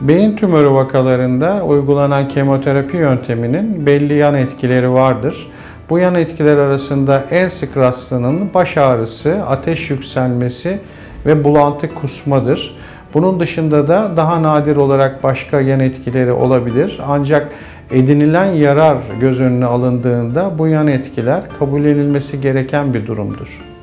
Beyin tümörü vakalarında uygulanan kemoterapi yönteminin belli yan etkileri vardır. Bu yan etkiler arasında en sık rastlanan baş ağrısı, ateş yükselmesi ve bulantı kusmadır. Bunun dışında da daha nadir olarak başka yan etkileri olabilir. Ancak edinilen yarar göz önüne alındığında bu yan etkiler kabul edilmesi gereken bir durumdur.